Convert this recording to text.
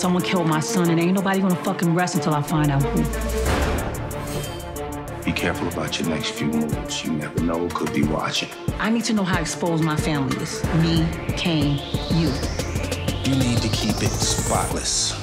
Someone killed my son, and ain't nobody gonna fucking rest until I find out who. Be careful about your next few moves. You never know who could be watching. I need to know how exposed my family is. Me, Kane, you. You need to keep it spotless.